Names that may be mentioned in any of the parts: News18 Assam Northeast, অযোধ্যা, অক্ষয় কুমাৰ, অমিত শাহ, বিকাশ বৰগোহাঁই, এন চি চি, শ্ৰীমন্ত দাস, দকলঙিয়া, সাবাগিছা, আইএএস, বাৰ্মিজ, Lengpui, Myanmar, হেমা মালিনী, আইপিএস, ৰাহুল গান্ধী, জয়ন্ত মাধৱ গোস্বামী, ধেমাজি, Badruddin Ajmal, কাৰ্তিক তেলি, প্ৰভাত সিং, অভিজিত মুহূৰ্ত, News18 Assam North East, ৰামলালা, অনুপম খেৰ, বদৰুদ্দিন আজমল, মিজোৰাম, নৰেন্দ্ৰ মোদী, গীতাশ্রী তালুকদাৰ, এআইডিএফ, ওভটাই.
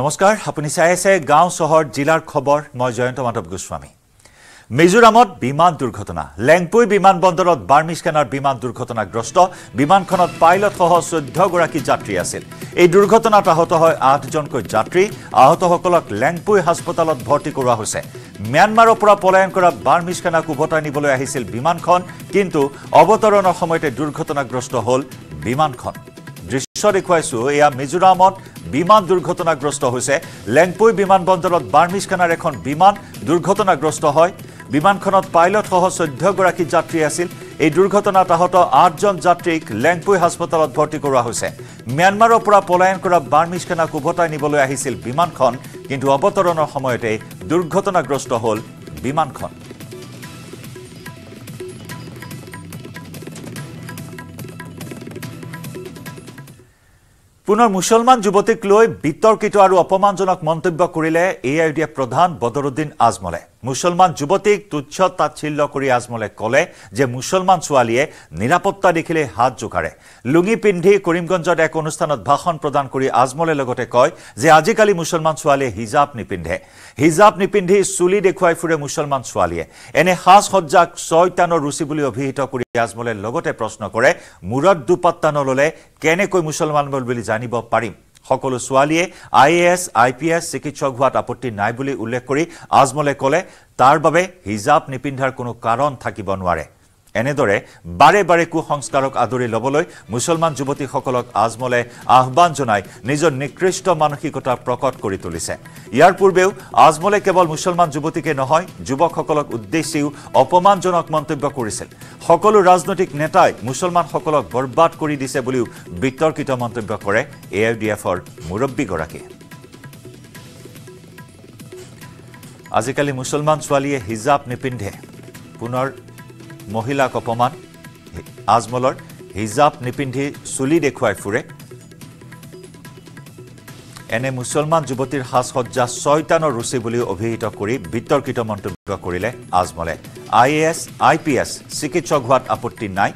নমস্কাৰ আপুনি চাই আছে গাঁও চহৰ জিলাৰ খবৰ মই জয়ন্ত মাধৱ গোস্বামী মিজোৰামত বিমান দুৰ্ঘটনা লেংপুই বিমান বন্দৰত বাৰ্মিছখানাৰ বিমান দুৰ্ঘটনাগ্ৰস্ত বিমানখনত পাইলট সহ 14 গৰাকী যাত্ৰী আছিল এই দুৰ্ঘটনাত আহত হয় 8 জনকৈ যাত্ৰী আহতসকলক লেংপুই হাসপাতালত ভৰ্তি কৰোৱা হৈছে মিয়ানমাৰৰ পৰা পলায়ন কৰা বাৰ্মিছখানা কুভটাই নিবলৈ আহিছিল বিমানখন কিন্তু অৱতৰণৰ সময়তে দুৰ্ঘটনাগ্ৰস্ত হ'ল বিমানখন দৃশ্য দেখুৱাইছো এয়া মিজোৰামত বিমান দুর্ঘটনাগ্রস্ত হয়েছে লেংপুই বিমানবন্দৰত বাৰ্মিছখানাৰ এখন বিমান দুর্ঘটনাগ্রস্ত হয় বিমানখনত পাইলট সহ 14 গৰাকী যাত্ৰী আছিল এই দুর্ঘটনাত আহত 8 জন যাত্ৰীক লেংপুই হাসপাতালত ভৰ্তি কৰোৱা হৈছে মিয়ানমাৰৰ পৰা পলায়ন কৰা বাৰ্মিছখানা কুভটাই নিবলৈ আহিছিল বিমানখন কিন্তু অৱতৰণৰ সময়তে দুর্ঘটনাগ্রস্ত হ'ল বিমানখন পুনৰ মুছলমান যুৱতীক লৈ বিতৰ্কিত আৰু অপমানজনক মন্তব্য কৰিলে এআইডিএ প্ৰধান বদৰুদ্দিন আজমলে মুছলমান যুৱতীক তুচ্ছ তাচ্ছিল্য কৰি আজমলে ক'লে যে মুছলমান ছোৱালীয়ে নিৰাপত্তা দেখিলে হাত জোকাৰে লুঙি পিন্ধি কৰিমগঞ্জত এক অনুষ্ঠানত ভাষণ প্ৰদান কৰি আজমলে লগতে কয় যে আজিকালি মুছলমান ছোৱালীয়ে হিজাব নিপিন্ধি চুলি দেখুৱাই ফুৰে মুছলমান ছোৱালীয়ে এনে হাস হজ্জাক শয়তানৰ ৰুচি বুলি অভিহিত কৰি আজমলে লগতে প্ৰশ্ন কৰে মুৰত দুপাত্তা নললে কেনেকৈ মুছলমান বুলি জানিব পাৰিম সকলো সোৱালিয়ে আইএএস আইপিএস চিকিৎসক হোৱাত আপত্তি নাই বুলি উল্লেখ কৰি আজমলে ক'লে তাৰ বাবে হিজাব নিপিন্ধাৰ কোনো কাৰণ থাকিব নোৱাৰে এনেদৰে বাৰে বাৰে কুসংস্কাৰক আদৰি লবলৈ মুছলমান যুৱতীসকলক আজমলে আহ্বান জনাই নিজৰ নিকৃষ্ট মানসিকতা প্ৰকট কৰি তুলিছে ইয়াৰ পূৰ্বেও আজমলে কেৱল মুছলমান যুৱতীকে নহয় যুৱকসকলক উদ্দেশ্যিও অপমানজনক মন্তব্য কৰিছিল সকলো ৰাজনৈতিক নেতাই মুছলমানসকলক বৰবাদ কৰি দিছে বুলিও বিতৰ্কিত মন্তব্য কৰে এআইডিএফৰ মুৰব্বীগৰাকী আজিকালি মুছলমান ছোৱালীয়ে হিজাব নিপিন্ধে পুনৰ মহিলা অপমান আজমলৰ হিজাব নিপিন্ধি চুলি দেখুৱাই ফুৰে এনে মুছলমান যুৱতীৰ হাসহজ্জা শয়তানৰ ৰুচি বুলি অভিহিত কৰি বিতৰ্কিত মন্তব্য কৰিলে আজমলে আইএএস আইপিএস চিকিৎসক হোৱাত আপত্তি নাই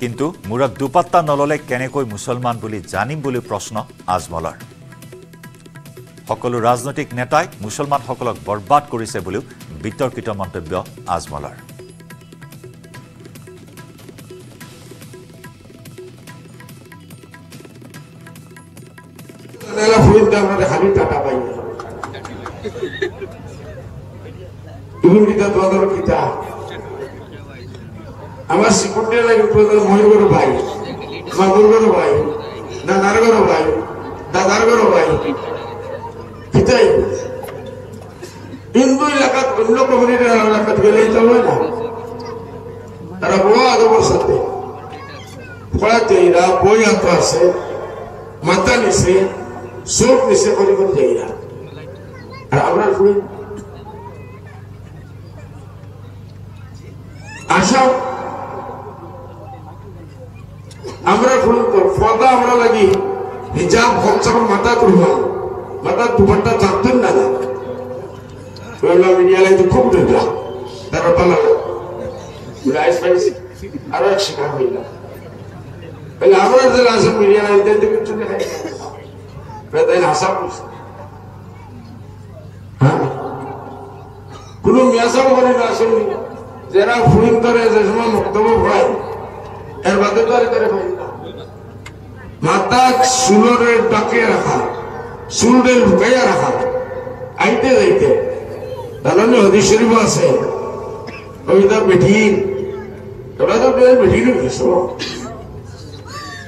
কিন্তু মুৰত দুপাত্তা নললে কেনেকৈ মুছলমান বুলি জানিম বুলি প্ৰশ্ন আজমলৰ সকলো ৰাজনৈতিক নেতাই মুছলমানসকলক বৰবাদ কৰিছে বুলিও বিতৰ্কিত মন্তব্য আজমলৰ আমাৰ সিকুণ্ডৰ লাগে প্ৰদান মহিগৰ ভাই মাগুৰগৰ ভাই নানাৰগৰ ভাই দাদাৰগৰ ভাই পিতাই হিন্দু এলাকাত অন্য কমিউনিটির এলাকাত গেলেই তো হয় না তারা বড় আদবসাতে পড়াতে এরা বই আত আছে মাথা নিচে চোখ নিচে করে করতে এরা আর আমরা শুনি আসাম আমরা শুনি তো পর্দা আমরা লাগি হিজাব খরচা মাথা তুলবা মাথা দুপাট্টা চাপতেন না মাতা চুলরে ডাকে রাখা চুলরে লুকাইয়া রাখা আইতে যাইতে তাহলে হদিস শরীফ আছে কবিতা মেঠিন তোরা তো মেঠিন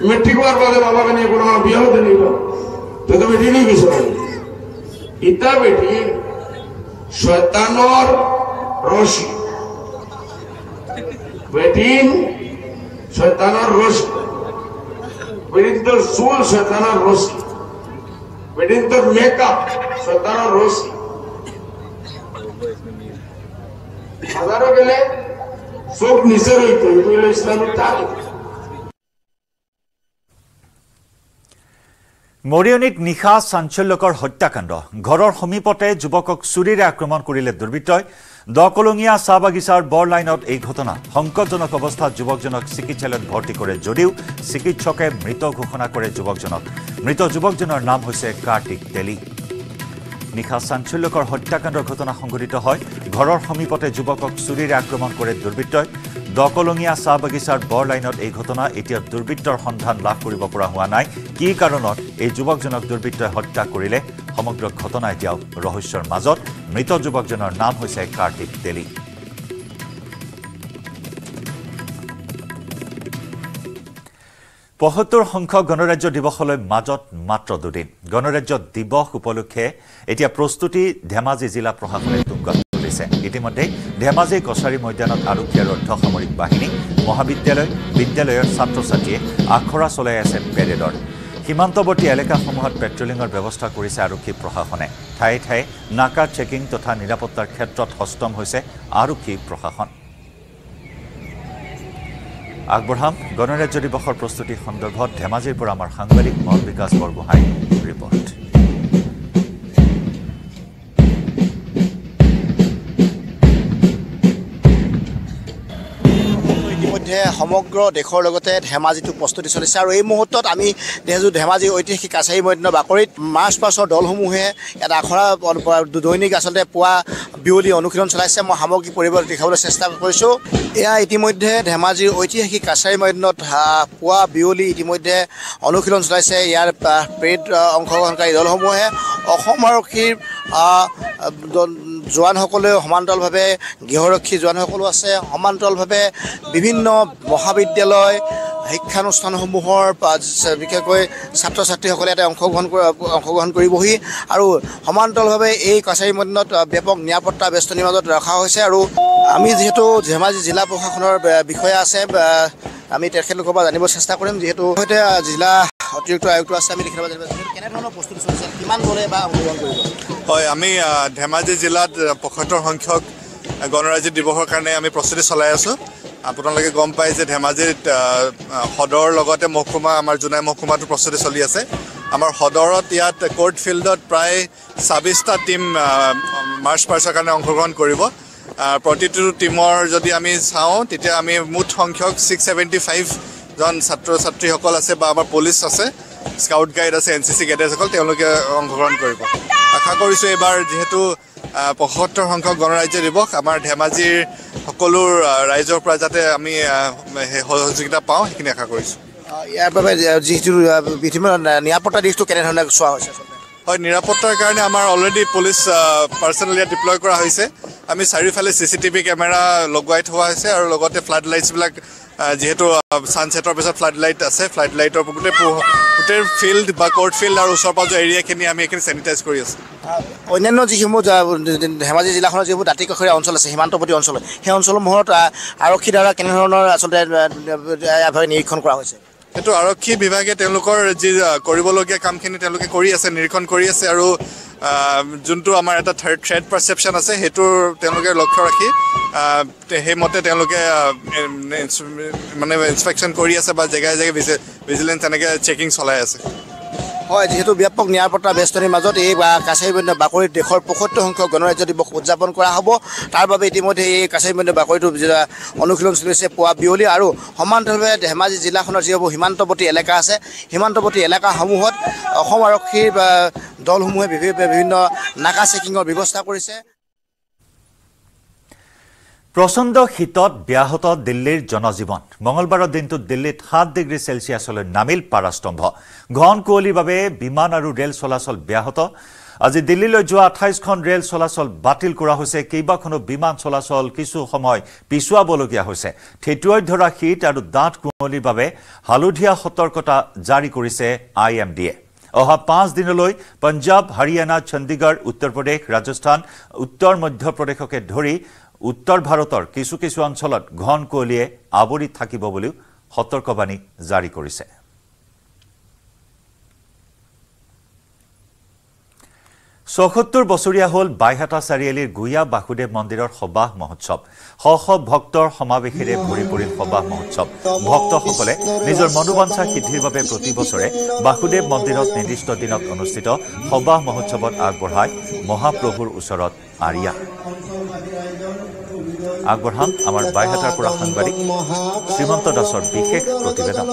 মেট্রিক হওয়ার পরে বাবাকে নিয়ে কোনো বিয়ে হতে নিল তো তো মেঠিনই গেছো ইটা মেঠিন শয়তানর রশি মেঠিন শয়তানর রশি মেঠিনদের চুল শয়তানর রশি মেঠিনদের মেকআপ শয়তানর রশি হাজারো গেলে চোখ নিচে রইত ইসলামের তালিম মৰিয়নিত নিখা চাঞ্চল্যকৰ হত্যাকাণ্ড ঘৰৰ সমীপতে যুৱকক ছুৰীৰে আক্ৰমণ কৰিলে দুৰ্বৃত্তই দকলঙিয়া সাবাগিছাৰ বৰলাইনত এই ঘটনা সংকটজনক অৱস্থাত যুৱকজনক চিকিৎসালয়ত ভৰ্তি কৰে যদিও চিকিৎসকে মৃত ঘোষণা কৰে যুৱকজনক মৃত যুৱকজনৰ নাম হৈছে কাৰ্তিক তেলি নিখা চাঞ্চল্যকৰ হত্যাকাণ্ডৰ ঘটনা সংঘটিত হয় ঘৰৰ সমীপতে যুৱকক ছুৰীৰে আক্ৰমণ কৰে দুৰ্বৃত্তই দকলঙিয়া সাবাগিছাৰ বৰলাইনত এই ঘটনা এতিয়া দুৰ্বৃত্তৰ সন্ধান লাভ কৰিব পৰা হোৱা নাই কি কাৰণত এই যুৱকজনক দুৰ্বৃত্তই হত্যা কৰিলে সমগ্ৰ ঘটনা এতিয়া ৰহস্যৰ মাজত মৃত যুৱকজনৰ নাম হৈছে কাৰ্তিক তেলি পহতৰ সংখ্যক গণৰাজ্য দিৱসলৈ মাজত মাত্ৰ দুদিন গণৰাজ্য দিৱস উপলক্ষে এতিয়া প্ৰস্তুতি ধেমাজি জিলা প্ৰশাসনে তুংগত ইতিমধ্যে ধেমাজি কছাৰী ময়দানত আৰক্ষী আৰু অৰ্ধসামৰিক বাহিনী মহাবিদ্যালয় বিদ্যালয়ৰ ছাত্ৰছাত্ৰীয়ে আখৰা চলাই আছে পেৰেডৰ সীমান্তৱৰ্তী এলেকাসমূহত পেট্ৰলিঙৰ ব্যৱস্থা কৰিছে আৰক্ষী প্ৰশাসনে ঠায়ে ঠায়ে নাকা চেকিং তথা নিৰাপত্তাৰ ক্ষেত্ৰত হস্তম হৈছে আৰক্ষী প্ৰশাসন আগবঢ়াম গণৰাজ্য দিৱসৰ প্ৰস্তুতি সন্দৰ্ভত ধেমাজিৰ পৰা আমাৰ সাংবাদিক মন বিকাশ বৰগোহাঁই ৰিপৰ্ট সমগ্ৰ দেশৰ লগতে ধেমাজিটো প্ৰস্তুতি চলিছে আৰু এই মুহূৰ্তত আমি ধেমাজি ঐতিহাসিক কাছাৰী মৈদানৰ বাকৰিত মাৰ্চ পাষ্টৰ দলসমূহে এটা আখৰা দৈনিক আচলতে পুৱা বিয়লি অনুশীলন চলাইছে মই সামগ্ৰিক পৰিৱৰ্তন দেখাবলৈ চেষ্টা কৰিছোঁ এয়া ইতিমধ্যে ধেমাজিৰ ঐতিহাসিক কাছাৰী মৈদানত পুৱা বিয়লি ইতিমধ্যে অনুশীলন চলাইছে ইয়াৰ পেৰেড অংশগ্ৰহণকাৰী দলসমূহে অসম আৰক্ষীৰ জোৱানসকলেও সমান্তৰালভাৱে গৃহৰক্ষী জোৱানসকলো আছে সমান্তৰালভাৱে বিভিন্ন মহাবিদ্যালয় শিক্ষানুষ্ঠানসমূহৰ বিশেষকৈ ছাত্ৰ ছাত্ৰীসকলে এটা অংশগ্ৰহণ কৰিবহি আৰু সমান্তৰালভাৱে এই কাছাৰী মৈদানত ব্যাপক নিৰাপত্তা বেষ্টনীৰ মাজত ৰখা হৈছে আৰু আমি যিহেতু ধেমাজি জিলা প্ৰশাসনৰ বিষয়া আছে আমি তেখেতলোকৰ পৰা জানিব চেষ্টা কৰিম যিহেতু সৈতে জিলা অতিৰিক্ত আয়ুক্ত আছে আমি তেখেতলোকৰ পৰা জানিব কেনেধৰণৰ প্ৰস্তুতি চলিছে কিমান গ'লে বা অংশগ্ৰহণ কৰিব হয় আমি ধেমাজি জিলাত পঁয়সত্তৰ সংখ্যক গণৰাজ্য দিৱসৰ কাৰণে আমি প্ৰস্তুতি চলাই আছোঁ আপোনালোকে গম পায় যে ধেমাজিত সদৰ লগতে মহকুমা আমাৰ জোনাই মহকুমাটো প্ৰস্তুতি চলি আছে আমাৰ সদৰত ইয়াত কোৰ্ট ফিল্ডত প্ৰায় ২৬টা টিম মাৰ্চ পাষ্টৰ কাৰণে অংশগ্ৰহণ কৰিব প্ৰতিটো টিমৰ যদি আমি চাওঁ তেতিয়া আমি মুঠ সংখ্যক ৬৭৫জন ছাত্ৰ ছাত্ৰীসকল আছে বা আমাৰ পুলিচ আছে স্কাউট গাইড আছে এন চি চি কেডেটসকল তেওঁলোকে অংশগ্ৰহণ কৰিব আশা কৰিছোঁ এইবাৰ যিহেতু ৭৫ সংখ্যক গণৰাজ্য দিৱস আমাৰ ধেমাজিৰ সকলো ৰাইজৰ পৰা যাতে আমি সহযোগিতা পাওঁ সেইখিনি আশা কৰিছোঁ ইয়াৰ বাবে যিহেতু বিভিন্ন নিৰাপত্তা দিশটো কেনেধৰণে চোৱা হৈছে হয় নিৰাপত্তাৰ কাৰণে আমাৰ অলৰেডি পুলিচ পাৰ্চনেল ইয়াত ডিপ্লয় কৰা হৈছে আমি চাৰিওফালে চি চি টিভি কেমেৰা লগোৱাই থোৱা হৈছে আৰু লগতে ফ্লাড লাইটছবিলাক যিহেতু ছানছেটৰ পিছত ফ্লাড লাইট আছে ফ্লাড লাইটৰ গোটেই ফিল্ড বা কোৰ্ট ফিল্ড আৰু ওচৰ পাঁজৰ এৰিয়াখিনি আমি এইখিনি চেনিটাইজ কৰি আছোঁ অন্যান্য যিসমূহ ধেমাজি জিলাখনৰ যিসমূহ দাঁতি কাষৰীয়া অঞ্চল আছে সীমান্তৱৰ্তী অঞ্চল সেই অঞ্চলসমূহত আৰক্ষীৰ দ্বাৰা কেনেধৰণৰ আচলতে নিৰীক্ষণ কৰা হৈছে এইটো আৰক্ষী বিভাগে তেওঁলোকৰ যি কৰিবলগীয়া কামখিনি তেওঁলোকে কৰি আছে নিৰীক্ষণ কৰি আছে আৰু যোনটো আমাৰ এটা থ্ৰেড পাৰ্চেপশ্যন আছে সেইটো তেওঁলোকে লক্ষ্য ৰাখি সেইমতে তেওঁলোকে মানে ইনস্পেকশ্যন কৰি আছে বা জেগাই জেগাই ভিজিলেঞ্চ তেনেকৈ চেকিং চলাই আছে হয় যেহেতু ব্যাপক নিরাপত্তা বেষ্টনীৰ মাজত এই কাছাৰী মৈদানৰ বাকৰিত দেশৰ ৭৫ সংখ্যক গণৰাজ্য দিৱস উদযাপন কৰা হ'ব তাৰ বাবে ইতিমধ্যে এই কাছাৰী মৈদানৰ বাকৰিটো অনুশীলন চলিছে পুৱা বিয়লি আৰু সমান্তৰালভাৱে ধেমাজি জিলাখনৰ যিসমূহ সীমান্তৱৰ্তী এলেকা আছে সীমান্তৱৰ্তী এলেকাসমূহত অসম আৰক্ষীৰ দলসমূহে বিভিন্ন নাকা চেকিঙৰ ব্যৱস্থা কৰিছে প্ৰচণ্ড শীতত ব্যাহত দিল্লীৰ জনজীৱন মঙলবাৰৰ দিনটো দিল্লীত ৭ ডিগ্ৰী চেলছিয়াছলৈ নামিল পাৰাস্তম্ভ ঘন কুঁৱলীৰ বাবে বিমান আৰু ৰেল চলাচল ব্যাহত আজি দিল্লীলৈ যোৱা ২৮খন ৰেল চলাচল বাতিল কৰা হৈছে কেইবাখনো বিমান চলাচল কিছু সময় পিছুৱাবলগীয়া হৈছে ঠেটুৱৈ ধৰা শীত আৰু ডাঠ কুঁৱলীৰ বাবে হালধীয়া সতৰ্কতা জাৰি কৰিছে আই এম ডি এ অহা 5 দিনলৈ পঞ্জাৱ হাৰিয়ানা চণ্ডীগড় উত্তৰ প্ৰদেশ ৰাজস্থান উত্তৰ মধ্যপ্ৰদেশকে ধৰি উত্তৰ ভাৰতৰ কিছু কিছু অঞ্চলত ঘন কুঁৱলীয়ে আৱৰি থাকিব বুলি সতৰ্কবাণী জাৰি কৰিছে 70 বছৰীয়া হল বাইহাটা চাৰিআলিৰ গুয়া বাখুদেৱ মন্দিৰৰ সবাহ মহোৎসৱ হ হ ভক্তৰ সমাবেশেৰে ভৰি পৰিল সবাহ মহোৎসৱ ভক্তসকলে নিজৰ মনোবাঞ্ছা সিদ্ধিৰ বাবে প্ৰতি বছৰে বাখুদেৱ মন্দিৰত নিৰ্দিষ্ট দিনত অনুষ্ঠিত সবাহ মহোৎসৱত আগবঢ়ায় মহাপ্ৰভুৰ ওচৰত আৰিয়া আগবঢ়াম আমাৰ বাইহাটাৰ পৰা সাংবাদিক শ্ৰীমন্ত দাসৰ বিশেষ প্ৰতিবেদন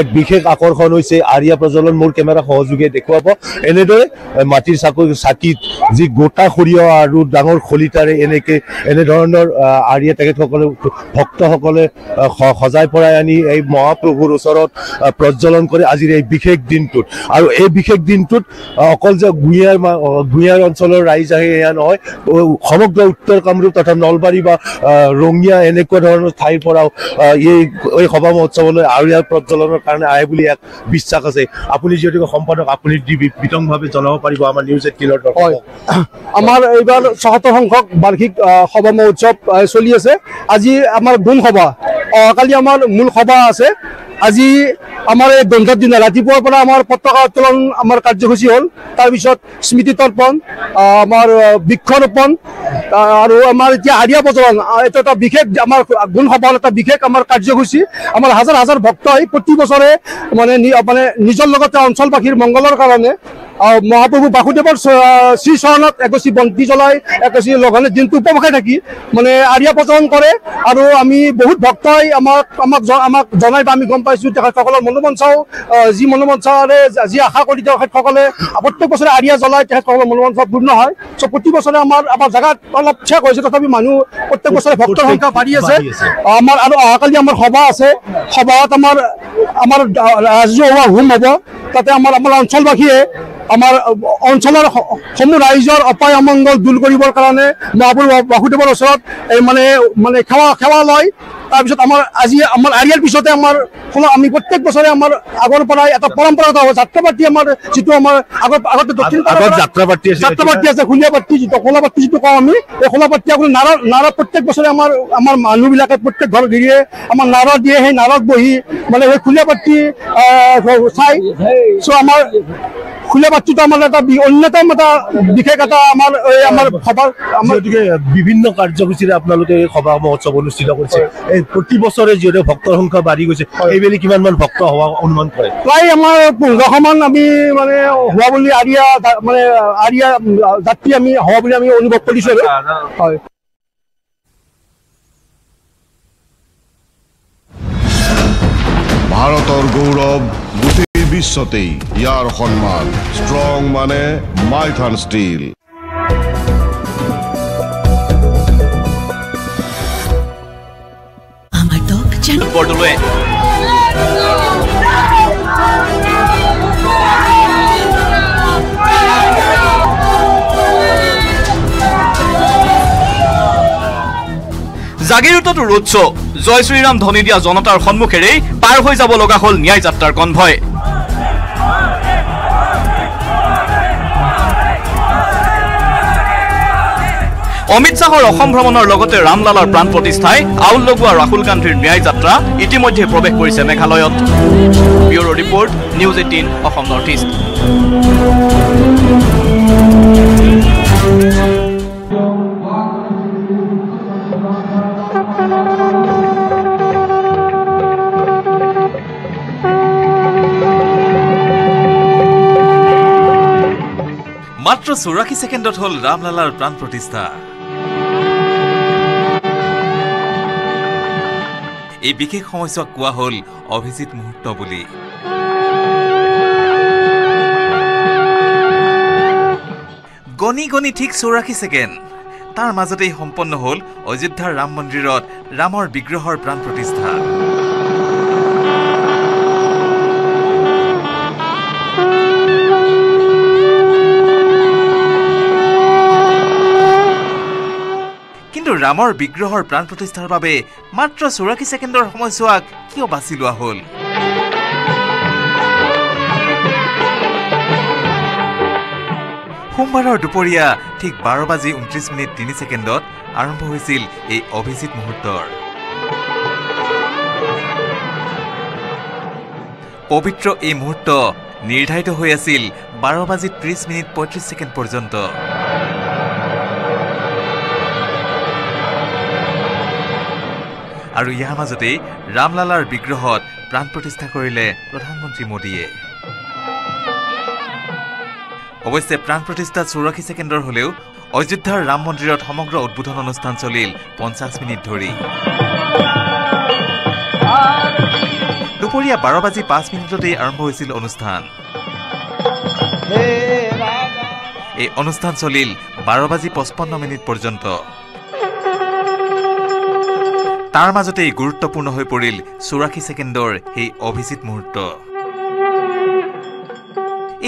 এক বিশেষ আকর্ষণ হইছে আরিয়া প্রজলন মোর ক্যামেরা সহযোগে দেখাব এনেদরে মাটির সাকিত যে গোটা খড়িয়া আর ডাঙর খলিটারে এনেকে এনে ধরনের আরিয়া তেখেত সকলে ভক্ত সকলে সজাই পরাই আনি এই মহাপ্রভুর ওচরত প্রজ্বলন করে আজির এই বিশেষ দিনটুত আর এই বিশেষ দিনটুত অকল যে গুইয়ার অঞ্চলের রাইজ আহে এয়া নহয় সমগ্র উত্তর কামরূপ তথা নলবাড়ী বা রঙিয়া এনেকুৱা ধরনের ঠাইৰ পৰাও এই সভা মহোৎসৱলৈ আরিয়া জলনৰ কাৰণে আহে বুলি এক বিশ্বাস আছে আপুনি যেটিকে সম্পাদক আপুনি বিতংভাৱে জনাব পাৰিব আমাৰ নিউজ 18 ৰ দৰ্শক আমাৰ এইবাৰ 74 সংখ্যক বার্ষিক সভা মহোৎসৱ চলি আছে আজি আমাৰ গুণ সভা কালি আমাৰ মূল সভা আছে আজি আমাৰ এই বন্ধৰ দিনা ৰাতিপুৱাৰ পৰা আমাৰ পতাকা উত্তোলন আমাৰ কাৰ্যসূচী হ'ল তাৰ পিছত স্মৃতি তৰ্পণ আমাৰ বৃক্ষৰোপণ আৰু আমাৰ যে আৰিয়া বজৰণ এটা বিশেষ আমাৰ গুণ সভা এটা বিশেষ আমাৰ কাৰ্যসূচী আমাৰ হাজাৰ হাজাৰ ভক্ত হৈ প্ৰতি বছৰে মানে নিজৰ লগতে অঞ্চলবাসীৰ মংগলৰ কাৰণে মহাপ্রভু বাসুদেৱৰ শ্ৰীচৰণত একোছি বন্তি জ্বলাই একোছি লঘনে দিনটো উপভোগে থাকি মানে আৰিয়া বজৰণ কৰে আৰু আমি বহুত ভক্তই আমাক জনাই বা আমি গম পাইছোঁ তেখেতসকলৰ মনোমঞ্চাও যি মনোমঞ্চাৰে যি আশা কৰি তেখেতসকলে প্ৰত্যেক বছৰে আৰিয়া জ্বলাই তেখেতসকলৰ মনোমঞ্চা পূৰ্ণ হয় চ' প্ৰতি বছৰে আমাৰ জেগাত অলপ শেষ হৈছে তথাপি মানুহ প্ৰত্যেক বছৰে ভক্তৰ সংখ্যা বাঢ়ি আছে আমাৰ আৰু অহাকালি আমাৰ সভা আছে সভাত আমাৰ ৰাজহুৱা হোম হ'ব তাতে আমাৰ অঞ্চলবাসীয়ে আমাৰ অঞ্চলৰ সমূহ ৰাইজৰ অপায় অমংগল দূৰ কৰিবৰ কাৰণে মহাপ্ৰভু বাসুদেৱৰ ওচৰত এই মানে সেৱা লয় তাৰপিছত আমাৰ আজি আমাৰ আৰিয়াৰ পিছতে আমাৰ আমি প্ৰত্যেক বছৰে আমাৰ আগৰ পৰাই এটা পৰম্পৰাগত যাত্ৰা পাতি আমাৰ যিটো আমাৰ আগতে দক্ষিণ যাত্ৰা পাতি আছে খোলাপাতি যিটো খোলাপাতি যিটো কওঁ আমি এই খোলাপাতি আপুনি নাৰা প্ৰত্যেক বছৰে আমাৰ মানুহবিলাকে প্ৰত্যেক ঘৰ ঘিৰিয়ে আমাৰ নাৰা দিয়ে সেই নাৰাত বহি মানে সেই খোলাপাতি চাই চ' আমাৰ খুলে বাচ্চুটা আমার একটা অন্যতম এটা বিশেষ এটা আমার আমার সভা আমার বিভিন্ন কার্যসূচীৰে আপোনালোকে এই সভা মহোৎসৱ অনুষ্ঠিত কৰিছে এই প্ৰতি বছৰে যিহেতু ভক্তৰ সংখ্যা বাঢ়ি গৈছে এইবেলি কিমানমান ভক্ত হোৱা অনুমান কৰে প্ৰায় আমাৰ 15মান আমি মানে হোৱা বুলি আৰিয়া মানে আৰিয়া যাত্ৰী আমি হোৱা বুলি আমি অনুভৱ কৰিছোঁ হয় ভাৰতৰ গৌৰৱ বিশ্বতে ইয়াৰ সন্মান স্ট্রং মানে মাইথান স্টিল আমার ডগ জান বড়লয়ে জাগিৰোতত ৰোড শো জয় শ্ৰীৰাম ধনী দিয়া জনতাৰ সন্মুখেৰেই পাৰ হৈ যাব লগা হল ন্যায় যাত্ৰাৰ কনভয় অমিত শাহৰ অসম ভ্ৰমণৰ লগতে ৰামলালাৰ প্ৰাণ প্ৰতিষ্ঠাই আউল লগোৱা ৰাহুল গান্ধীৰ ন্যায় যাত্ৰা ইতিমধ্যে প্ৰৱেশ কৰিছে মেঘালয়ত bureau' report news 18 Assam north East মাত্ৰ 84 ছেকেণ্ডত হ'ল ৰামলালাৰ প্ৰাণ প্ৰতিষ্ঠা এই বিশেষ সময়ছোৱা কোৱা হল অভিজিত মুহূৰ্ত বুলি গণি গণি ঠিক 84 ছেকেণ্ড তাৰ মাজতেই সম্পন্ন হল অযোধ্যাৰ ৰাম মন্দিৰত ৰামৰ বিগ্ৰহৰ প্ৰাণ প্ৰতিষ্ঠা ৰামৰ বিগ্ৰহৰ প্ৰাণ প্ৰতিষ্ঠাৰ বাবে মাত্ৰ 84 ছেকেণ্ডৰ সময়ছোৱাক কিয় বাছি লোৱা হল সোমবাৰৰ দুপৰীয়া ঠিক 12:29:03 আৰম্ভ হৈছিল এই অভিজিত মুহূৰ্তৰ পবিত্ৰ এই মুহূৰ্ত নির্ধারিত হৈ আছিল 12:30 মিনিট 35 ছেকেণ্ড পর্যন্ত আৰু ইয়াৰ মাজতে ৰামলালাৰ বিগ্ৰহত প্ৰাণ প্ৰতিষ্ঠা কৰিলে প্ৰধানমন্ত্রী মোদিয়ে অৱশ্যে প্ৰাণ প্ৰতিষ্ঠা 84 ছেকেণ্ডৰ হলেও অযোধ্যাৰ ৰাম মন্দিৰত সমগ্ৰ উদ্বোধন অনুষ্ঠান চলিল 50 মিনিট ধৰি দুপৰীয়া 12:05 মিনিটতে আৰম্ভ হৈছিল অনুষ্ঠান এই অনুষ্ঠান চলিল 12:55 মিনিট পৰ্যন্ত তাৰ মাজতে গুৰুত্বপূৰ্ণ হৈ পৰিল 84 ছেকেণ্ডৰ এই অভিজিত মুহূৰ্ত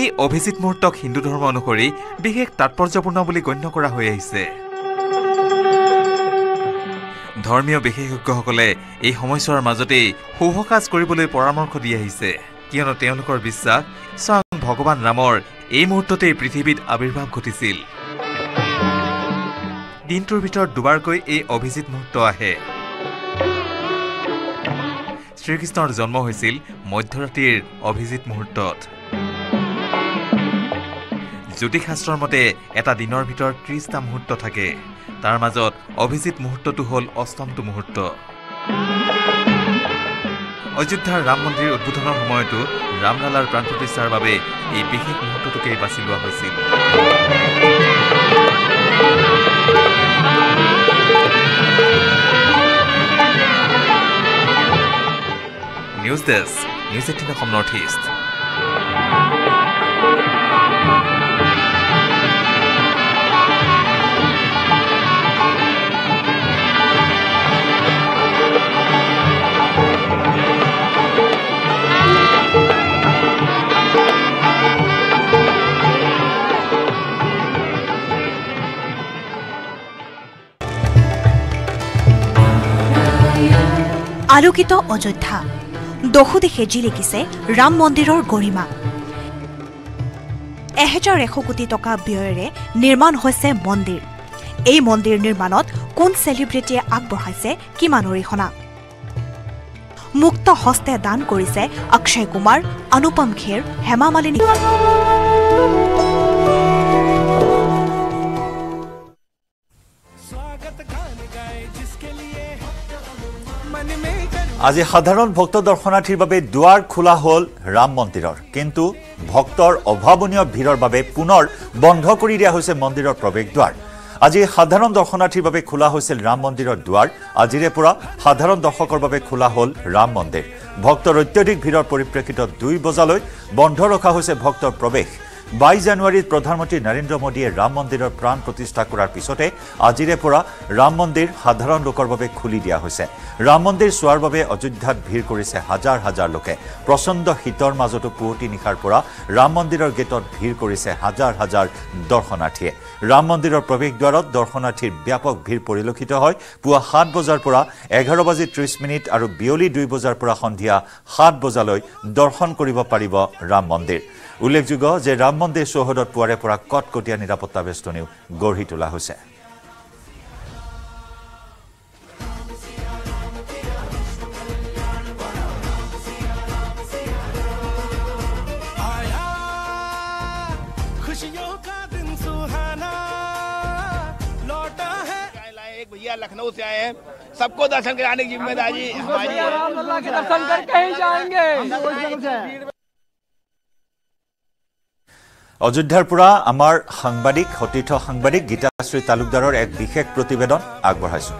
এই অভিজিত মুহূৰ্তক হিন্দু ধৰ্ম অনুসৰি বিশেষ তাৎপৰ্যপূৰ্ণ বুলি গণ্য কৰা হৈ আহিছে ধৰ্মীয় বিশেষজ্ঞসকলে এই সময়ছোৱাৰ মাজতে শুভকাজ কৰিবলৈ পৰামৰ্শ দি আহিছে কিয়নো তেওঁলোকৰ বিশ্বাস স্বয়ং ভগৱান ৰামৰ এই মুহূৰ্ততে পৃথিৱীত আবিৰ্ভাৱ ঘটিছিল দিনটোৰ ভিতৰত দুবাৰকৈ এই অভিজিত মুহূৰ্ত আহে শ্ৰীকৃষ্ণৰ জন্ম হৈছিল মধ্যৰাতিৰ অভিজিত মুহূৰ্তত জ্যোতিষশাস্ত্ৰৰ মতে এটা দিনৰ ভিতৰত 30টা মুহূৰ্ত থাকে তাৰ মাজত অভিজিত মুহূৰ্তটো হ'ল অষ্টমটো মুহূৰ্ত অযোধ্যাৰ ৰাম মন্দিৰ উদ্বোধনৰ সময়তো ৰামলালাৰ প্ৰাণ প্ৰতিষ্ঠাৰ বাবে এই বিশেষ মুহূৰ্তটোকে বাছি লোৱা হৈছিল News Desk, News18 Assam Northeast আলোকিত অযোধ্যা দশুদেশে জিলিকিছে ৰাম মন্দিৰৰ গৰিমা 1100 কোটি টকা ব্যয়েৰে নিৰ্মাণ হৈছে মন্দিৰ এই মন্দিৰ নিৰ্মাণত কোন সেলিব্ৰিটিয়ে আগবঢ়াইছে কিমান অৰিহণা মুক্ত হস্তে দান কৰিছে অক্ষয় কুমাৰ অনুপম খেৰ হেমা মালিনী আজি সাধাৰণ ভক্ত দৰ্শনাৰ্থীৰ বাবে দুৱাৰ খোলা হল ৰাম মন্দিৰৰ কিন্তু ভক্তৰ অভাৱনীয় ভিৰৰ বাবে পুনৰ বন্ধ কৰি দিয়া হৈছে মন্দিৰৰ প্ৰৱেশ দুৱাৰ আজি সাধাৰণ দৰ্শনাৰ্থীৰ বাবে খোলা হৈছিল ৰাম মন্দিৰৰ দুৱাৰ আজিৰে পৰা সাধাৰণ দৰ্শকৰ বাবে খোলা হল ৰাম মন্দিৰ ভক্তৰ অত্যধিক ভিৰৰ পৰিপ্ৰেক্ষিতত 2 বজালৈ বন্ধ ৰখা হৈছে ভক্তৰ প্ৰৱেশ 22 জানুৱাৰীত প্ৰধানমন্ত্ৰী নৰেন্দ্ৰ মোদীয়ে ৰাম মন্দিৰৰ প্ৰাণ প্ৰতিষ্ঠা কৰাৰ পিছতে আজিৰে পৰা ৰাম মন্দিৰ সাধাৰণ লোকৰ বাবে খুলি দিয়া হৈছে ৰাম মন্দিৰ চোৱাৰ বাবে অযোধ্যাত ভিৰ কৰিছে হাজাৰ হাজাৰ লোকে প্ৰচণ্ড শীতৰ মাজতো পুৱতি নিশাৰ পৰা ৰাম মন্দিৰৰ গেটত ভিৰ কৰিছে হাজাৰ হাজাৰ দৰ্শনাৰ্থীয়ে ৰাম মন্দিৰৰ প্ৰৱেশ দ্বাৰত দৰ্শনাৰ্থীৰ ব্যাপক ভিৰ পৰিলক্ষিত হয় পুৱা 7 বজাৰ পৰা 11:30 মিনিট আৰু বিয়লি 2 বজাৰ পৰা সন্ধিয়া 7 বজালৈ দৰ্শন কৰিব পাৰিব ৰাম মন্দিৰ উল্লেখযোগ্য যে ৰাম মন্দিৰ চৌহদত পুৱাৰে পৰা কটকটীয়া নিৰাপত্তা বেষ্টনীও গঢ়ি তোলা হৈছে लखनऊ से आए हैं सबको दर्शन कराने की जिम्मेदारी हमारी है रामलला के दर्शन करके ही जाएंगे অযোধ্যাৰ পৰা আমাৰ সাংবাদিক সতীৰ্থ সাংবাদিক গীতাশ্রী তালুকদাৰৰ এক বিশেষ প্ৰতিবেদন আগবঢ়াইছো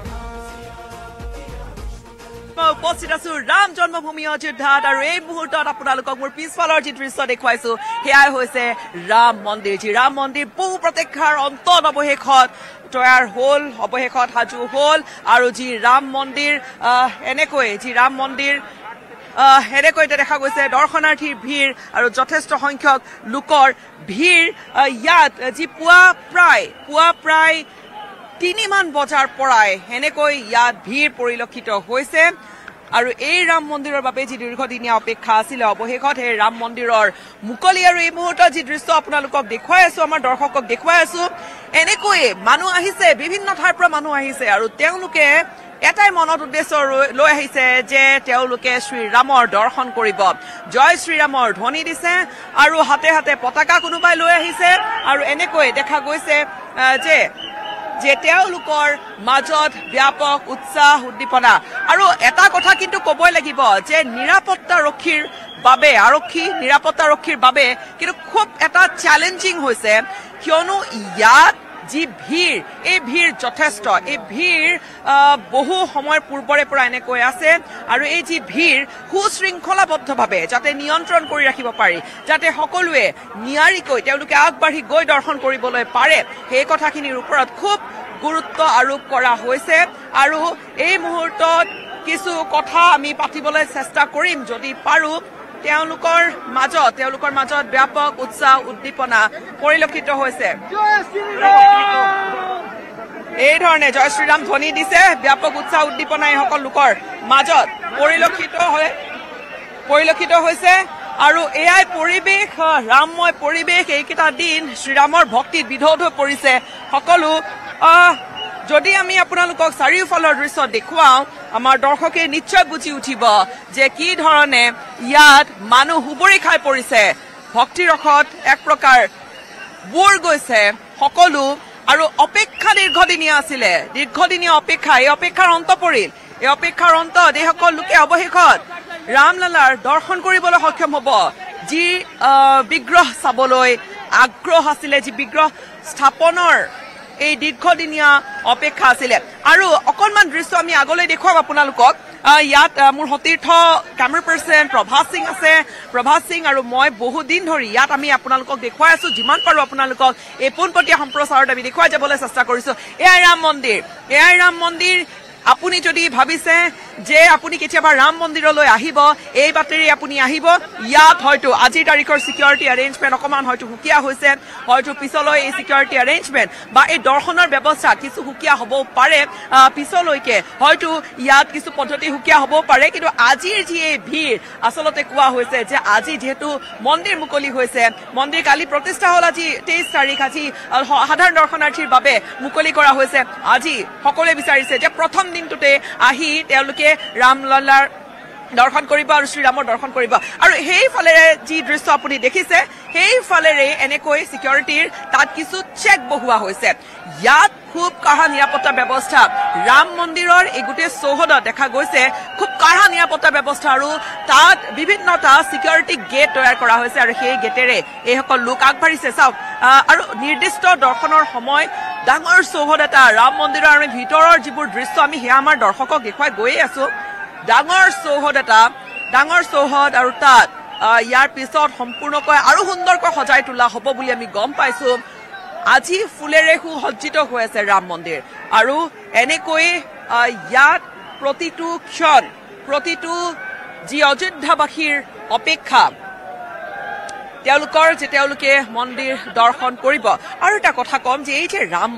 উপস্থিত আছো ৰাম জন্মভূমি অযোধ্যাত আৰু এই মুহূৰ্তত আপোনালোকক মোৰ পিছফালৰ যি দৃশ্য দেখুৱাইছো হেয়াই হৈছে ৰাম মন্দিৰ যি ৰাম মন্দিৰ বহু প্ৰতীক্ষাৰ অন্তত অৱশেষত তৈয়াৰ হ'ল অৱশেষত সাজু হ'ল আৰু যি ৰাম মন্দিৰ এনেকৈ যি ৰাম মন্দিৰ হেৰেকৈতে দেখা গৈছে দৰ্শনাৰ্থীৰ ভিৰ আৰু যথেষ্ট সংখ্যক লোকৰ ভিৰ ইয়াত যি পুৱা প্ৰায় 3মান বজাৰ পৰাই এনেকৈ ইয়াত ভিৰ পৰিলক্ষিত হৈছে আৰু এই ৰাম মন্দিৰৰ বাবে যি দীৰ্ঘদিনীয়া অপেক্ষা আছিল অৱশেষত এই ৰাম মন্দিৰৰ মুকলি আৰু এই মুহূৰ্তত যি দৃশ্য আপোনালোকক দেখুৱাই আছো আমাৰ দৰ্শকক দেখুৱাই আছো এনেকৈ মানুহ আহিছে বিভিন্ন ঠাইৰ পৰা মানুহ আহিছে আৰু তেওঁলোকে এটাই মনত উদ্দেশ্য লৈ আহিছে যে তেওলোকে শ্রী রামৰ দৰ্শন কৰিব জয় শ্রী ৰামৰ ধ্বনি দিছে আৰু হাতে হাতে পতাকা কোনোবাই লৈ আহিছে আৰু এনেকৈ দেখা গৈছে যে তেওলোকৰ মাজত ব্যাপক উৎসাহ উদ্দীপনা আৰু এটা কথা কিন্তু কবই লাগিব যে নিৰাপত্তাৰক্ষীৰ বাবে আৰক্ষী নিৰাপত্তাৰক্ষীৰ বাবে কিন্তু খুব এটা চ্যালেঞ্জিং হৈছে কিয়নো ইয়াত जी भीड़ ए भीड़ जथेष्ट ए भीड़ बहु समय पूर्वरे পৰা এনে কৈ আছে আৰু এই जी भीड़ সুশৃংখলাবদ্ধভাৱে যাতে নিয়ন্ত্ৰণ কৰি ৰাখিব পাৰি যাতে সকলোৱে নিয়াৰিকৈ তেওঁলোকে আগবাঢ়ি গৈ দৰ্শন কৰিবলৈ পাৰে সেই কথাখিনিৰ ওপৰত খুব গুৰুত্ব আৰোপ কৰা হৈছে আৰু এই মুহূৰ্তত কিছু কথা আমি পাতিবলৈ চেষ্টা কৰিম যদি পাৰো তেওঁলোকৰ মাজত ব্যাপক উৎসাহ উদ্দীপনা পৰিলক্ষিত হৈছে এই ধৰণে জয় শ্ৰীৰাম ধ্বনি দিছে ব্যাপক উৎসাহ উদ্দীপনাই সকল লোকৰ মাজত পৰিলক্ষিত হৈছে আৰু এয়াই পৰিবেশ ৰামময় পৰিবেশ এইকেইটা দিন শ্ৰীৰামৰ ভক্তিত বিধৌত হৈ পৰিছে সকলো যদি আমি আপোনালোকক চাৰিওফালৰ দৃশ্য দেখুৱাও আমাৰ দৰ্শকে নিশ্চয় বুজি উঠিব যে কি ধৰণে ইয়াত মানুহ হুবৰি খাই পৰিছে ভক্তি ৰখত এক প্ৰকাৰ বৰ গৈছে সকলো আৰু অপেক্ষা দীৰ্ঘদিনীয়া আছিলে দীৰ্ঘদিনীয়া অপেক্ষা এই অপেক্ষাৰ অন্ত পৰিল এই অপেক্ষাৰ অন্তত এই সকল লোকে অৱশেষত ৰামলালাৰ দৰ্শন কৰিবলৈ সক্ষম হ'ব যি বিগ্ৰহ চাবলৈ আগ্ৰহ আছিলে যি বিগ্ৰহ স্থাপনৰ এই দীৰ্ঘদিনীয়া অপেক্ষা আছিলে আৰু অকনমান দৃশ্য আমি আগলৈ দেখুৱাম আপোনালোকক ইয়াত মোৰ সতীৰ্থ কেমেৰা পাৰ্সন প্ৰভাত সিং আছে প্ৰভাত সিং আৰু মই বহুদিন ধৰি ইয়াত আমি আপোনালোকক দেখুৱাই আছো যিমান পাৰো আপোনালোকক এই পোনপটীয়া সম্প্ৰচাৰত আমি দেখুৱাই যাবলৈ চেষ্টা কৰিছো এয়াই ৰাম মন্দিৰ আপুনি যদি ভাবিছে যে আপুনি কেতিয়াবা ৰাম মন্দিৰলৈ আহিব এই বাটেৰে আপুনি আহিব ইয়াত হয়তো আজিৰ তাৰিখৰ সিকিউৰিটি এৰেঞ্জমেণ্ট অকমান হয়তো হুকিয়া হৈছে হয়তো পিছলৈ এই সিকিউৰিটি এৰেঞ্জমেণ্ট বা এই দৰ্শনৰ ব্যৱস্থা কিছু হুকিয়া হ'ব পাৰে পিছলৈকে হয়তো ইয়াত কিছু পদ্ধতি হুকিয়া হ'ব পাৰে কিন্তু আজিৰ যি এই ভিৰ আচলতে কোৱা হৈছে যে আজি যেহেতু মন্দিৰ মুকলি হৈছে মন্দিৰ কালি প্ৰতিষ্ঠা হ'ল আজি 23 তাৰিখ আজি সাধাৰণ দৰ্শনাৰ্থীৰ বাবে মুকলি কৰা হৈছে আজি সকলোৱে বিচাৰিছে যে প্ৰথম দিনটোতে আহি তেওঁলোকে ৰামলালাৰ দৰ্শন কৰিব আৰু শ্ৰীৰামৰ দৰ্শন কৰিব আৰু সেই ফালেৰে যি দৃশ্য আপুনি দেখিছে সেই ফালেৰে এনেকৈ সিকিউৰিটিৰ তাত কিছু চেক বহুৱা হৈছে ইয়াত খুব কাঢ়া নিৰাপত্তা ব্যৱস্থা ৰাম মন্দিৰৰ এই গোটেই চৌহদত দেখা গৈছে খুব কাঢ়া নিৰাপত্তা ব্যৱস্থা আৰু তাত বিভিন্নটা সিকিউৰিটি গেট তৈয়াৰ কৰা হৈছে আৰু সেই গেটেৰে এইসকল লোক আগবাঢ়িছে চাওক আৰু নিৰ্দিষ্ট দৰ্শনৰ সময় ডাঙৰ চৌহদ এটা ৰাম মন্দিৰৰ আমি ভিতৰৰ যিবোৰ দৃশ্য আমি সেয়া আমাৰ দৰ্শকক দেখুৱাই গৈয়ে আছো ডাঙৰ চৌহদ এটা ডাঙৰ চৌহদ আৰু তাত ইয়াৰ পিছত সম্পূৰ্ণকৈ আৰু সুন্দৰকৈ সজাই তোলা হ'ব বুলি আমি গম পাইছো আজি ফুলেৰে সুসজ্জিত হৈ আছে ৰাম মন্দিৰ আৰু এনেকৈ ইয়াত প্ৰতিটো ক্ষণ প্ৰতিটো যি অযোধ্যাবাসীৰ অপেক্ষা তেওঁলোকৰ যে তেওঁলোকে মন্দিৰ দৰ্শন কৰিব আৰু এটা কথা কম যে এই যে ৰাম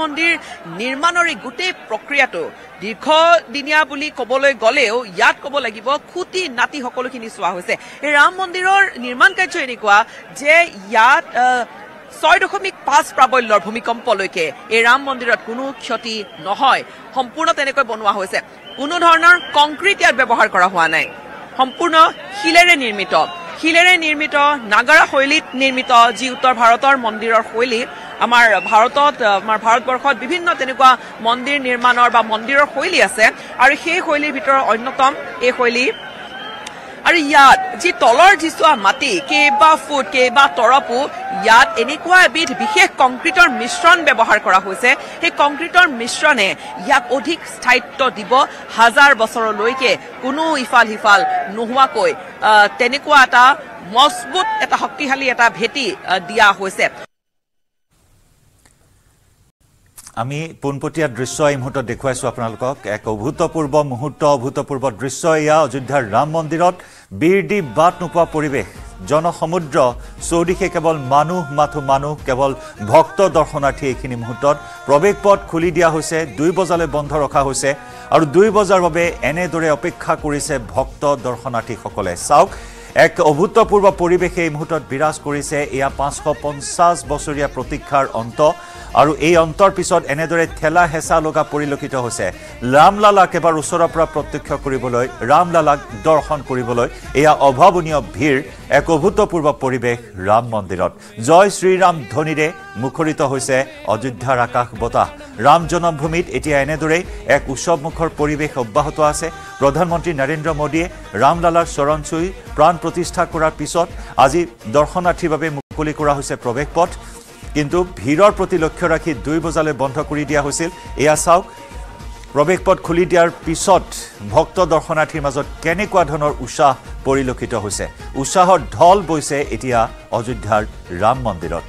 মন্দিৰ নিৰ্মাণৰ এই গোটেই প্ৰক্ৰিয়াটো দীৰ্ঘদিনীয়া বুলি ক'বলৈ গ'লেও ইয়াত ক'ব লাগিব খুটি নাতি সকলোখিনি চোৱা হৈছে এই ৰাম মন্দিৰৰ নিৰ্মাণ কাৰ্য এনেকুৱা যে ইয়াত ৬.৫ প্ৰাবল্যৰ ভূমিকম্পলৈকে এই ৰাম মন্দিৰত কোনো ক্ষতি নহয় সম্পূৰ্ণ তেনেকৈ বনোৱা হৈছে কোনো ধৰণৰ কংক্ৰিট ইয়াত ব্যৱহাৰ কৰা হোৱা নাই সম্পূৰ্ণ শিলেৰে নিৰ্মিত নাগাৰা শৈলীত নিৰ্মিত যি উত্তৰ ভাৰতৰ মন্দিৰৰ শৈলী আমাৰ ভাৰতবৰ্ষত বিভিন্ন তেনেকুৱা মন্দিৰ নিৰ্মাণৰ বা মন্দিৰৰ শৈলী আছে আৰু সেই শৈলীৰ ভিতৰত অন্যতম এই শৈলী আৰু ইয়াত যি তলৰ যি চোৱা মাটি কেইবা ফুট কেইবা তৰপো ইয়াত এনেকুৱা এবিধ বিশেষ কংক্ৰিটৰ মিশ্ৰণ ব্যৱহাৰ কৰা হৈছে সেই কংক্ৰিটৰ মিশ্ৰণে ইয়াক অধিক স্থায়িত্ব দিব হাজাৰ বছৰলৈকে কোনো ইফাল সিফাল নোহোৱাকৈ তেনেকুৱা এটা মজবুত এটা শক্তিশালী এটা ভেটি দিয়া হৈছে আমি পোনপটীয়া দৃশ্য এই মুহূৰ্তত দেখুৱাইছো আপোনালোকক এক অভূতপূৰ্ব মুহূৰ্ত অভূতপূৰ্ব দৃশ্য এয়া অযোধ্যাৰ ৰাম মন্দিৰত বীৰ দি বাট নোপোৱা পৰিৱেশ জনসমুদ্ৰ চৌদিশে কেৱল মানুহ মাথো মানুহ কেৱল ভক্ত দৰ্শনাৰ্থী এইখিনি মুহূৰ্তত প্ৰৱেশ পথ খুলি দিয়া হৈছে ২ বজালৈ বন্ধ ৰখা হৈছে আৰু ২ বজাৰ বাবে এনেদৰে অপেক্ষা কৰিছে ভক্ত দৰ্শনাৰ্থীসকলে চাওক এক অভূতপূৰ্ব পৰিৱেশে এই মুহূৰ্তত বিৰাজ কৰিছে এয়া ৫৫০ বছৰীয়া প্ৰতীক্ষাৰ অন্ত আৰু এই অন্তৰ পিছত এনেদৰে থেলা হেসা লগা পৰিলক্ষিত হৈছে ৰামলালা কেবাৰ উছৰা পৰা প্ৰত্যক্ষ কৰিবলৈ ৰামলালাক দৰ্শন কৰিবলৈ এয়া অভাৱনীয় ভিৰ এক অভূতপূৰ্ব পৰিবেশ ৰাম মন্দিৰত জয় শ্ৰী ৰাম ধ্বনিৰে মুখৰিত হৈছে অযোধ্যাৰ আকাশ বতাহ ৰাম জন্মভূমিত এতিয়া এনেদৰে এক উৎসৱমুখৰ পৰিবেশ অব্যাহত আছে প্ৰধানমন্ত্ৰী নৰেন্দ্ৰ মোদীয়ে ৰামলালাৰ চৰণ চুই প্ৰাণ প্ৰতিষ্ঠা কৰাৰ পিছত আজি দৰ্শনাৰ্থীৰ বাবে মুকলি কৰা হৈছে প্ৰৱেশ পথ কিন্তু ভিৰৰ প্ৰতি লক্ষ্য ৰাখি 2 বজালে বন্ধ কৰি দিয়া হৈছিল এয়া চাওক প্ৰৱেশ পথ খুলি দিয়াৰ পিছত ভক্ত দৰ্শনাৰ্থীৰ মাজত কেনেকুৱা ধৰণৰ উৎসাহ পৰিলক্ষিত হৈছে উৎসাহৰ ঢল বৈছে এতিয়া অযোধ্যাৰ ৰাম মন্দিৰত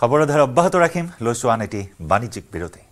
খবৰদাৰ অব্যাহত ৰাখিম লৈছোৱান এটি বাণিজ্যিক বিৰতি